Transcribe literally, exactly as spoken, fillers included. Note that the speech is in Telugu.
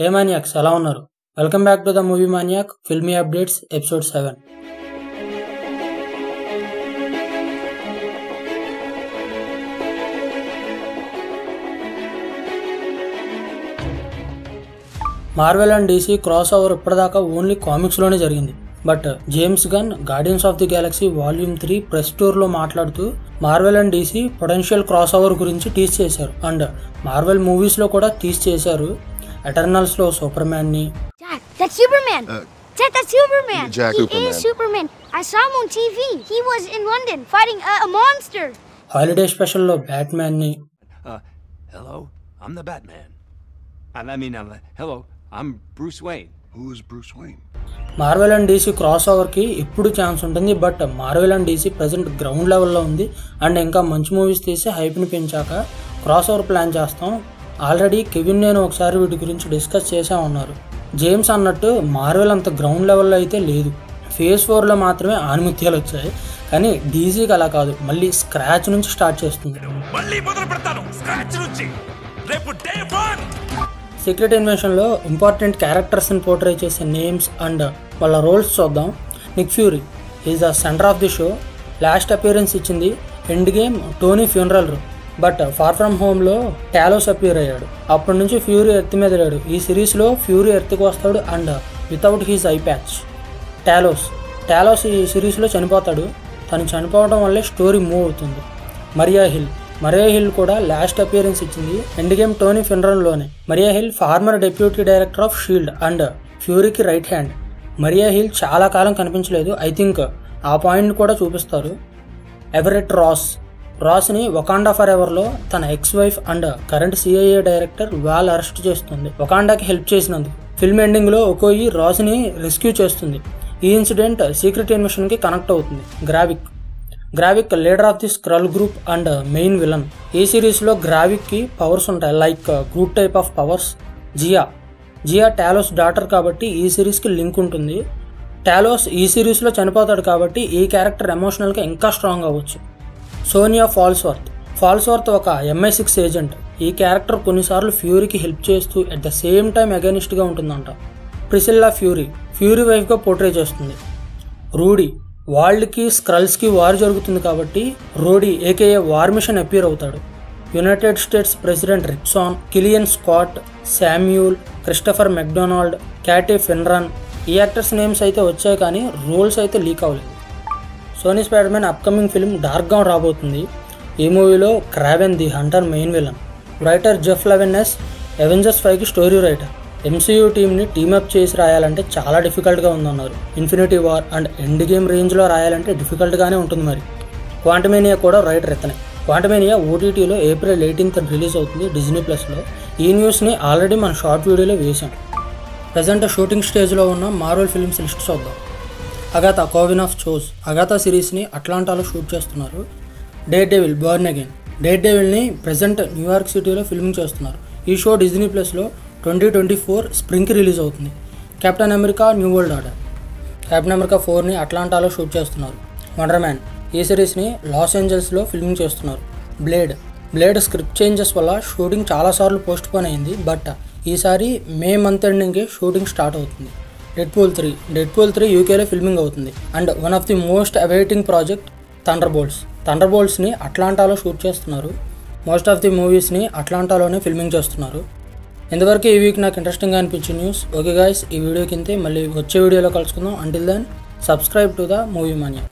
హే మానియాక్స్, ఎలా ఉన్నారు? Welcome back to the movie maniac filmy updates episode seven. Marvel and DC crossover ఇప్పటిదాకా ఓన్లీ కామిక్స్లోనే జరిగింది. But James Gunn Guardians of the Galaxy volume three press టూర్లో మాట్లాడుతూ Marvel and DC potential crossover గురించి టీస్ చేశారు. అండ్ మార్వెల్ మూవీస్లో కూడా టీస్ చేశారు. ఎటర్నల్స్ లో సూపర్ మ్యాన్ ని హాలిడే స్పెషల్ లో బ్యాట్ మ్యాన్ ని hello I am the Batman and I mean hello I am Bruce Wayne who is Bruce Wayne. Marvel and DC crossover కి ఎప్పుడు ఛాన్స్ ఉంటుంది. But Marvel and DC present ground లెవెల్లో ఉంది. అండ్ ఇంకా మంచి మూవీస్ తీసి హైప్ ని పెంచాక క్రాస్ ఓవర్ ప్లాన్ చేస్తాం. ఆల్రెడీ కెవిన్ నేను ఒకసారి వీటి గురించి డిస్కస్ చేసే ఉన్నారు. జేమ్స్ అన్నట్టు మార్వెల్ అంత గ్రౌండ్ లెవెల్లో అయితే లేదు. ఫేజ్ ఫోర్లో మాత్రమే ఆనిముత్యాలు వచ్చాయి. కానీ డీసీకి అలా కాదు, మళ్ళీ స్క్రాచ్ నుంచి స్టార్ట్ చేస్తుంది. సీక్రెట్ ఇన్వేషన్లో ఇంపార్టెంట్ క్యారెక్టర్స్ని పోర్ట్రే చేసే నేమ్స్ అండ్ వాళ్ళ రోల్స్ చూద్దాం. Nick Fury is the centre of the show. Last appearance ఇచ్చింది Endgame Tony funeral. But far from హోమ్లో టాలోస్ అపియర్ అయ్యాడు. అప్పటి నుంచి ఫ్యూరీ ఎర్త్ మీద లేడు. ఈ సిరీస్లో ఫ్యూరీ ఎర్త్కి వస్తాడు and without his eye patch. Talos Talos ఈ సిరీస్లో చనిపోతాడు. తను చనిపోవడం వల్లే స్టోరీ మూవ్ అవుతుంది. మరియా హిల్ మరియా హిల్ కూడా లాస్ట్ అపియరెన్స్ ఇచ్చింది ఎండ్ గేమ్ టోనీ ఫిన్రన్లోనే. Maria Hill former deputy director of SHIELD and ఫ్యూరీకి రైట్ హ్యాండ్. మరియా హిల్ చాలా కాలం కనిపించలేదు. ఐ థింక్ ఆ పాయింట్ కూడా చూపిస్తారు. ఎవరెట్ రాస్ రాస్ని వకాండా ఫర్ ఎవర్లో తన ex wife and current CIA director Val arrest చేస్తుంది వకాండాకి హెల్ప్ చేసినందుకు. ఫిల్మ్ ఎండింగ్లో ఒకోయి రాస్ని రెస్క్యూ చేస్తుంది. ఈ ఇన్సిడెంట్ సీక్రెట్ ఇన్వేషన్కి కనెక్ట్ అవుతుంది. Gravik Gravik leader of the Skrull group and main villain. ఈ సిరీస్లో గ్రావిక్కి పవర్స్ ఉంటాయి, like group type of powers. G'iah G'iah Talos daughter కాబట్టి ఈ సిరీస్కి లింక్ ఉంటుంది. టాలోస్ ఈ సిరీస్లో చనిపోతాడు కాబట్టి ఈ క్యారెక్టర్ ఎమోషనల్గా ఇంకా స్ట్రాంగ్ అవ్వచ్చు. సోనియా ఫాల్స్వర్త్ ఫాల్స్వర్త్ ఒక ఎం ఐ సిక్స్ ఏజెంట్. ఈ క్యారెక్టర్ కొన్నిసార్లు ఫ్యూరీకి హెల్ప్ చేస్తూ అట్ ద సేమ్ టైం అగైనిస్ట్గా ఉంటుందంట. ప్రిసిల్లా ఫ్యూరీ ఫ్యూరీ వైఫ్గా పోర్ట్రే చేస్తుంది. రూడీ వరల్డ్కి స్క్రల్స్కి వార్ జరుగుతుంది కాబట్టి Rhodey AKA War machine appear అవుతాడు. United States president Ritson, Killian Scott, Samuel, Christopher McDonald, Katie Finneran ఈ యాక్టర్స్ నేమ్స్ అయితే వచ్చాయి కానీ రోల్స్ అయితే లీక్ అవ్వలేదు. Sony Spider Man upcoming film డార్క్గా రాబోతుంది. ఈ మూవీలో Kraven the Hunter main villain. Writer Jeff Loveness Avengers ఫైవ్కి స్టోరీ రైటర్. ఎంసీయూ టీమ్ని టీమప్ చేసి రాయాలంటే చాలా డిఫికల్ట్గా ఉందన్నారు. Infinity war and Endgame రేంజ్లో రాయాలంటే డిఫికల్ట్గానే ఉంటుంది. మరి క్వాంటమేనియా కూడా రైటర్ ఇతనే. క్వాంటమేనియా ఓటీటీలో ఏప్రిల్ ఎయిటీన్త్ రిలీజ్ అవుతుంది డిజ్నీ ప్లస్లో. ఈ న్యూస్ని ఆల్రెడీ మన షార్ట్ వీడియోలో వేసాం. ప్రజెంట్ షూటింగ్ స్టేజ్లో ఉన్న మార్వెల్ ఫిల్మ్స్ లిస్ట్ చూద్దాం. Agatha coven of chaos Agatha సిరీస్ని అట్లాంటాలో షూట్ చేస్తున్నారు. డేర్ డెవిల్ బోర్న్ అగైన్ డేర్ డెవిల్ని ప్రజెంట్ న్యూయార్క్ సిటీలో ఫిల్మింగ్ చేస్తున్నారు. ఈ షో డిజ్నీ ప్లస్లో ట్వంటీ ట్వంటీ ఫోర్ స్ప్రింగ్కి రిలీజ్ అవుతుంది. Captain America new world order Captain America ఫోర్ని అట్లాంటాలో షూట్ చేస్తున్నారు. వండర్ మ్యాన్ ఈ సిరీస్ని లాస్ ఏంజల్స్లో ఫిల్మింగ్ చేస్తున్నారు. బ్లేడ్ బ్లేడ్ స్క్రిప్ట్ చేంజెస్ వల్ల షూటింగ్ చాలాసార్లు పోస్ట్ పోన్ అయింది. బట్ ఈసారి మే మంత్ ఎండింగ్కి షూటింగ్ స్టార్ట్ అవుతుంది. డెడ్పూల్ త్రీ డెడ్పూల్ త్రీ యూకేలో ఫిల్మింగ్ అవుతుంది. And one of the most awaiting project Thunderbolts థండర్ బోల్ట్స్ని అట్లాంటాలో షూట్ చేస్తున్నారు. మోస్ట్ ఆఫ్ ది మూవీస్ని అట్లాంటాలోనే ఫిల్మింగ్ చేస్తున్నారు. ఇంతవరకు ఈ వీక్ నాకు ఇంట్రెస్టింగ్గా అనిపించిన న్యూస్. ఓకే గాయస్, ఈ వీడియో కింద మళ్ళీ వచ్చే వీడియోలో కలుసుకుందాం. Until then subscribe to the movie mania.